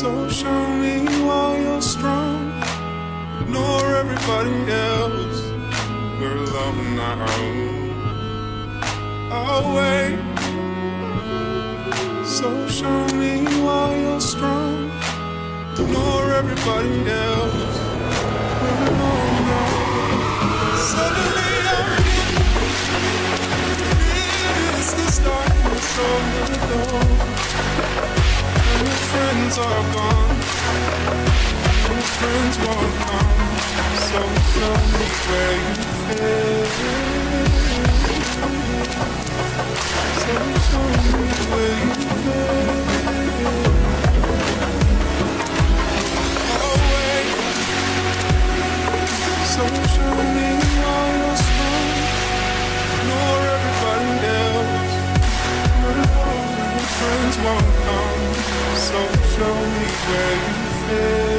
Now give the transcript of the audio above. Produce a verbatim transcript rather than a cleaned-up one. So show me why you're strong. Ignore everybody else, girl, I'm not alone. I'll wait. So show me why you're strong. Ignore everybody else, girl, I'm not. Suddenly I'm here. It's this darkness all alone. Your friends are gone, your friends won't come. So show me where you fit. So show me where you fit. Oh wait. So show me why you're strong. Ignore everybody else, your friends won't come. So show me where you fit.